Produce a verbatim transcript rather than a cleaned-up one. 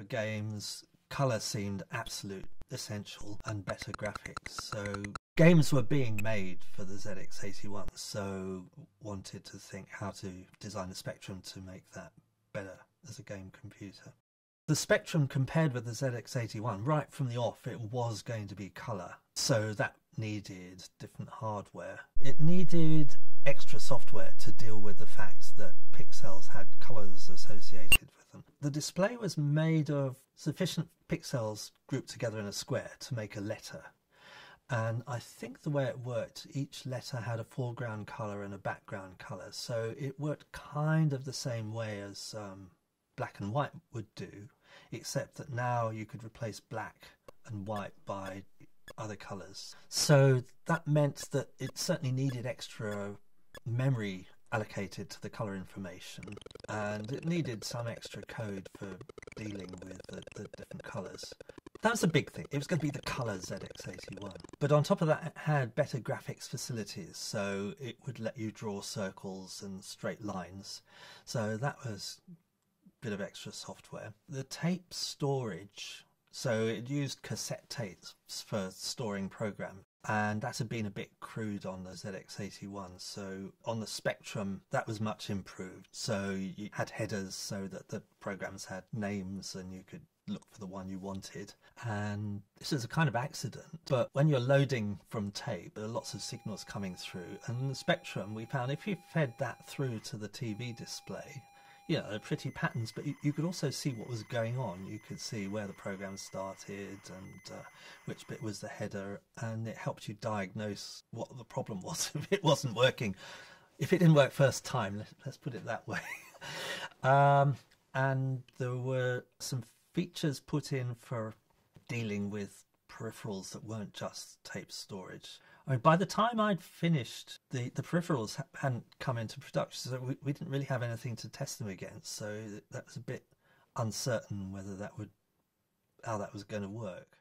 for games, colour seemed absolute essential and better graphics. So games were being made for the Z X eighty-one, so wanted to think how to design the Spectrum to make that better as a game computer. The Spectrum, compared with the Z X eighty-one, right from the off it was going to be colour, so that needed different hardware. It needed extra software to deal with the fact that pixels had colours associated with them. The display was made of sufficient pixels grouped together in a square to make a letter, and I think the way it worked, each letter had a foreground colour and a background colour, so it worked kind of the same way as um, black and white would do, except that now you could replace black and white by other colours. So that meant that it certainly needed extra memory allocated to the colour information, and it needed some extra code for dealing with the, the different colours. That was a big thing. It was going to be the colour Z X eighty-one. But on top of that, it had better graphics facilities, so it would let you draw circles and straight lines. So that was a bit of extra software. The tape storage, so it used cassette tapes for storing programs, and that had been a bit crude on the Z X eighty-one, so on the Spectrum that was much improved. So you had headers so that the programs had names and you could look for the one you wanted, and this is a kind of accident, but when you're loading from tape there are lots of signals coming through, and the Spectrum, we found, if you fed that through to the T V display, yeah, they're pretty patterns, but you, you could also see what was going on. You could see where the program started and uh, which bit was the header, and it helped you diagnose what the problem was if it wasn't working. If it didn't work first time, let, let's put it that way. Um, and there were some features put in for dealing with peripherals that weren't just tape storage. I mean, by the time I'd finished, the, the peripherals ha hadn't come into production, so we, we didn't really have anything to test them against, so that was a bit uncertain whether that would, how that was going to work.